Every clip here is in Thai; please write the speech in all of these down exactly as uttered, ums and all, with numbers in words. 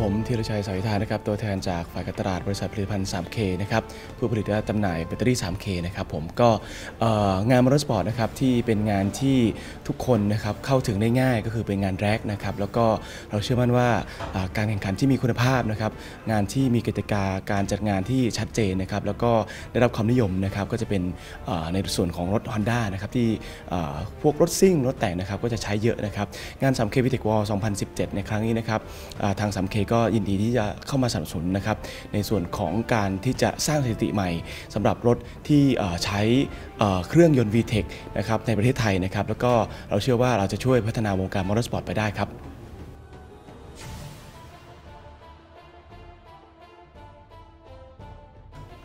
ผมธีรชัยสายทานนะครับตัวแทนจากฝ่ายการตลาดบริษัทผลิตภัณฑ์ สามเค นะครับผู้ผลิตและจำหน่ายแบตเตอรี่ สามเค นะครับผมก็งานมอเตอร์สปอร์ตนะครับที่เป็นงานที่ทุกคนนะครับเข้าถึงได้ง่ายก็คือเป็นงานแร็กนะครับแล้วก็เราเชื่อมั่นว่าการแข่งขันที่มีคุณภาพนะครับงานที่มีกติกาการจัดงานที่ชัดเจนนะครับแล้วก็ได้รับความนิยมนะครับก็จะเป็นในส่วนของรถ Honda นะครับที่พวกรถซิ่งรถแต่งนะครับก็จะใช้เยอะนะครับงาน สามเค วี ที อี ซี วอร์ สองพันสิบเจ็ด ในครั้งนี้นะครับทาง สามเค ก็ยินดีที่จะเข้ามาสนับสนุนนะครับในส่วนของการที่จะสร้างสถิติใหม่สำหรับรถที่ใช้เครื่องยนต์ วี ที อี ซี นะครับในประเทศไทยนะครับแล้วก็เราเชื่อว่าเราจะช่วยพัฒนาวงการมอเตอร์สปอร์ตไปได้ครับ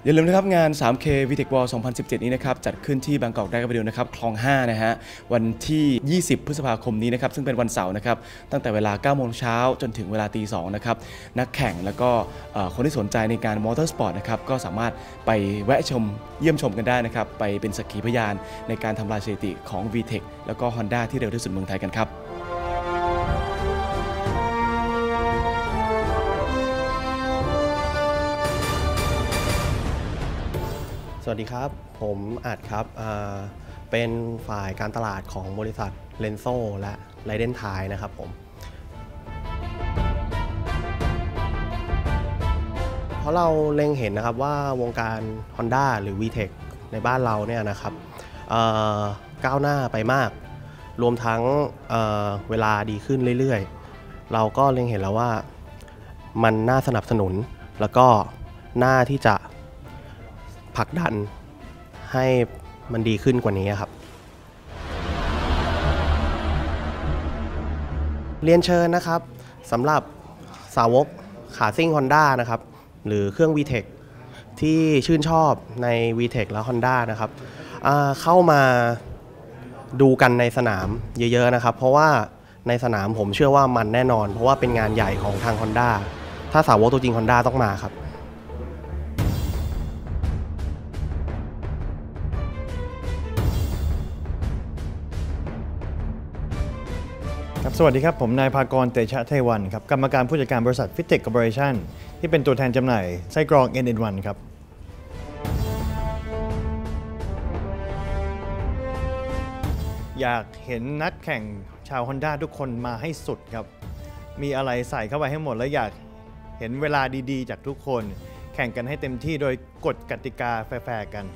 อย่าลืมนะครับงาน สามเค วี ที อี ซี วอร์ สองพันสิบเจ็ด นี้นะครับจัดขึ้นที่บางกอกได้กระเดียวนะครับคลองห้านะฮะวันที่ ยี่สิบ พฤษภาคมนี้นะครับซึ่งเป็นวันเสาร์นะครับตั้งแต่เวลา เก้าโมงเช้าจนถึงเวลา ตีสอง นะครับนักแข่งแล้วก็คนที่สนใจในการมอเตอร์สปอร์ตนะครับก็สามารถไปแวะชมเยี่ยมชมกันได้นะครับไปเป็นสักขีพยานในการทำลายสถิติของ วี ที อี ซี แล้วก็ Honda ที่เร็วที่สุดเมืองไทยกันครับสวัสดีครับผมอาจครับเป็นฝ่ายการตลาดของบริษัทเลนโซและไรเดนไทยนะครับผมเพราะเราเล็งเห็นนะครับว่าวงการ Honda หรือ วี ที อี ซี ในบ้านเราเนี่ยนะครับก้าวหน้าไปมากรวมทั้ง เ, เวลาดีขึ้นเรื่อยๆเราก็เล็งเห็นแล้วว่ามันน่าสนับสนุนแล้วก็น่าที่จะผลักดันให้มันดีขึ้นกว่านี้ครับเรียนเชิญนะครับสำหรับสาวกขาซิ่ง Honda นะครับหรือเครื่อง วี ที อี ซี ที่ชื่นชอบใน วี ที อี ซี และ Honda นะครับเข้ามาดูกันในสนามเยอะๆนะครับเพราะว่าในสนามผมเชื่อว่ามันแน่นอนเพราะว่าเป็นงานใหญ่ของทาง Honda ถ้าสาวกตัวจริง Honda ต้องมาครับสวัสดีครับผมนายภากรเตชะไทวันครับกรรมการผู้จัดการบริษัท วี ที อี ซี Corporation ที่เป็นตัวแทนจำหน่ายไส้กรอง เอ็น เอ็น วัน ครับอยากเห็นนักแข่งชาว Honda ทุกคนมาให้สุดครับมีอะไรใส่เข้าไปให้หมดและอยากเห็นเวลาดีๆจากทุกคนแข่งกันให้เต็มที่โดยกฎกติกาแฟร์ๆกัน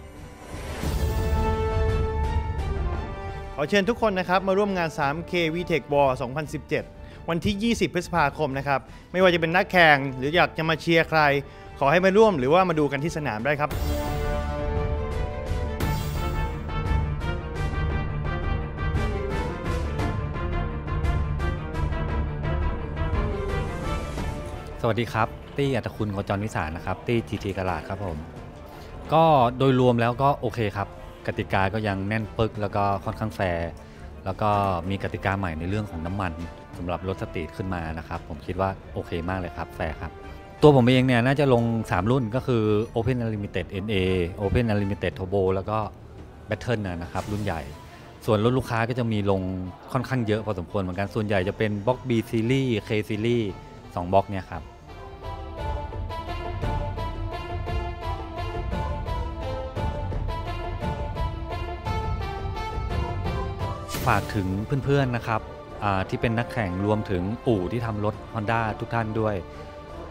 ขอเชิญทุกคนนะครับมาร่วมงาน สามเค วี ที อี ซี วอร์ สองพันสิบเจ็ด วันที่ ยี่สิบ พฤษภาคมนะครับไม่ว่าจะเป็นนักแข่งหรืออยากจะมาเชียร์ใครขอให้มาร่วมหรือว่ามาดูกันที่สนามได้ครับสวัสดีครับตี้อัตคุณกจรวิสารนะครับตี้ จี ที ตลาดครับผมก็โดยรวมแล้วก็โอเคครับกติกาก็ยังแน่นปึกแล้วก็ค่อนข้างแฟร์แล้วก็มีกติกาใหม่ในเรื่องของน้ำมันสำหรับรถสตรีทขึ้นมานะครับผมคิดว่าโอเคมากเลยครับแฟร์ครับตัวผมเองเนี่ยน่าจะลงสามรุ่นก็คือ Open Unlimited เอ็น เอ Open Unlimited Turbo แล้วก็ Battle นะครับรุ่นใหญ่ส่วนรถลูกค้าก็จะมีลงค่อนข้างเยอะพอสมควรเหมือนกันส่วนใหญ่จะเป็นบล็อก B Series K Series สองบล็อกเนี่ยครับฝากถึงเพื่อนๆนะครับที่เป็นนักแข่งรวมถึงอู่ที่ทำรถ Honda ทุกท่านด้วย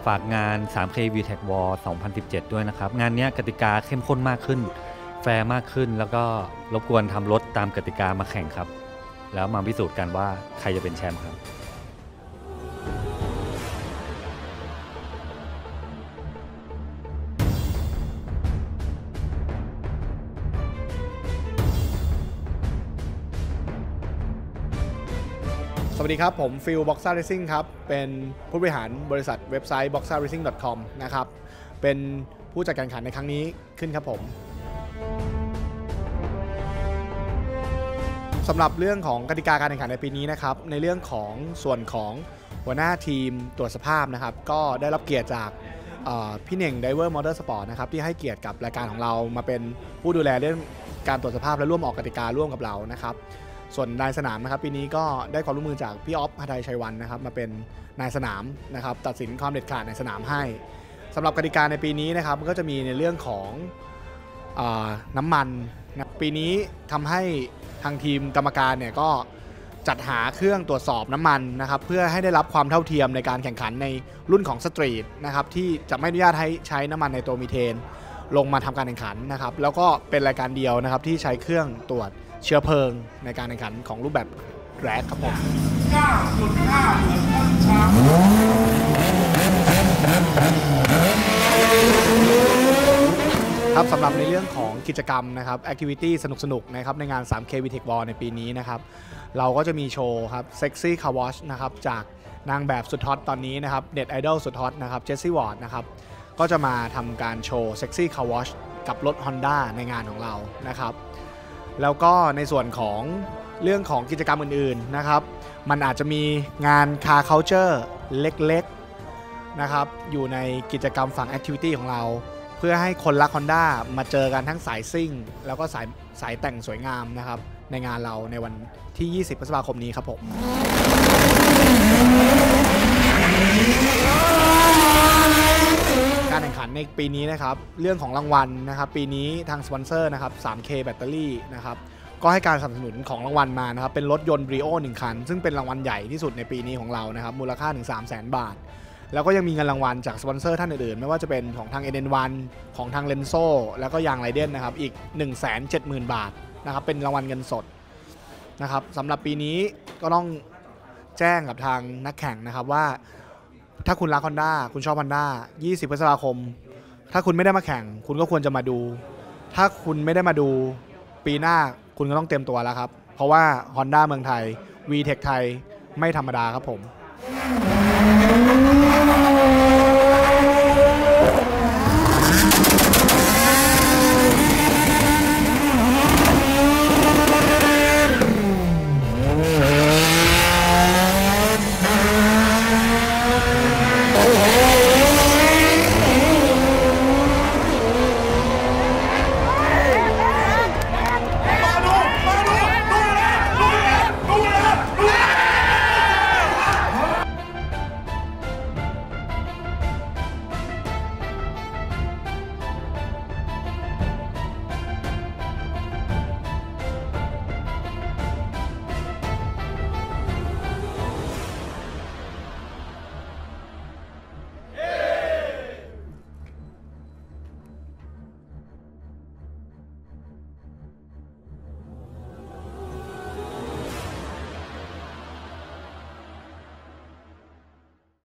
ฝากงาน สามเค วี ที อี ซี วอร์ สองพันสิบเจ็ด ด้วยนะครับงานนี้กติกาเข้มข้นมากขึ้นแฟร์มากขึ้นแล้วก็รบกวนทำรถตามกติกามาแข่งครับแล้วมาพิสูจน์กันว่าใครจะเป็นแชมป์ครับสวัสดีครับผมฟิลบ็อกซ่าเรซิ่งครับเป็นผู้บริหารบริษัทเว็บไซต์ บ็อกซ่าเรซิ่ง ดอท คอม นะครับเป็นผู้จัดการแข่งขันในครั้งนี้ขึ้นครับผมสำหรับเรื่องของกติกาการแข่งขันในปีนี้นะครับในเรื่องของส่วนของหัวหน้าทีมตรวจสภาพนะครับก็ได้รับเกียรติจากพี่เน่งไดเวอร์มอเตอร์สปอร์ตนะครับที่ให้เกียรติกับรายการของเรามาเป็นผู้ดูแลเรื่องการตรวจสภาพและร่วมออกกติการ่วมกับเรานะครับ ส่วนนายสนามนะครับปีนี้ก็ได้ความร่วมมือจากพี่อ๊อฟ หทัยชัยวันนะครับมาเป็นนายสนามนะครับตัดสินความเด็ดขาดในสนามให้สำหรับกติกาในปีนี้นะครับมันก็จะมีในเรื่องของน้ำมันนะปีนี้ทำให้ทางทีมกรรมการเนี่ยก็จัดหาเครื่องตรวจสอบน้ำมันนะครับเพื่อให้ได้รับความเท่าเทียมในการแข่งขันในรุ่นของสตรีทนะครับที่จะไม่อนุญาตให้ใช้น้ำมันไนโตรมีเทนลงมาทำการแข่งขันนะครับแล้วก็เป็นรายการเดียวนะครับที่ใช้เครื่องตรวจเชื้อเพลิงในการแข่งขันของรูปแบบแรกครับผม ครับสำหรับในเรื่องของกิจกรรมนะครับแอคทิวิตี้สนุกๆนะครับในงาน ทรี เค วี ที อี ซี วอร์ ในปีนี้นะครับเราก็จะมีโชว์ครับ Sexy Car Wash นะครับจากนางแบบสุดฮอตตอนนี้นะครับเน็ตไอดอลสุดฮอตนะครับเจสซี่วอร์ดนะครับก็จะมาทำการโชว์ Sexy Car Wash กับรถ Honda ในงานของเรานะครับแล้วก็ในส่วนของเรื่องของกิจกรรมอื่นๆนะครับมันอาจจะมีงาน Car Culture เล็กๆนะครับอยู่ในกิจกรรมฝั่ง Activity ของเราเพื่อให้คนรัก Honda มาเจอกันทั้งสายซิ่งแล้วก็สายสายแต่งสวยงามนะครับในงานเราในวันที่ยี่สิบพฤษภาคมนี้ครับผมการแข่งขันในปีนี้นะครับเรื่องของรางวัลนะครับปีนี้ทางสปอนเซอร์นะครับ ทรี เค Battery นะครับก็ให้การสนับสนุนของรางวัลมานะครับเป็นรถยนต์ Brio หนึ่ง คันซึ่งเป็นรางวัลใหญ่ที่สุดในปีนี้ของเรานะครับมูลค่าถึง สามแสน บาทแล้วก็ยังมีเงินรางวัลจากสปอนเซอร์ท่านอื่นๆไม่ว่าจะเป็นของทาง เอ็น เอ็น วัน ของทาง Lenso แล้วก็ยางไรเดนนะครับอีก หนึ่งแสนเจ็ดหมื่น บาทนะครับเป็นรางวัลเงินสดนะครับสำหรับปีนี้ก็ต้องแจ้งกับทางนักแข่งนะครับว่าถ้าคุณรัก Honda คุณชอบ Honda ยี่สิบ พฤษภาคมถ้าคุณไม่ได้มาแข่งคุณก็ควรจะมาดูถ้าคุณไม่ได้มาดูปีหน้าคุณก็ต้องเตรียมตัวแล้วครับเพราะว่า Honda เมืองไทย วี เทค ไทยไม่ธรรมดาครับผม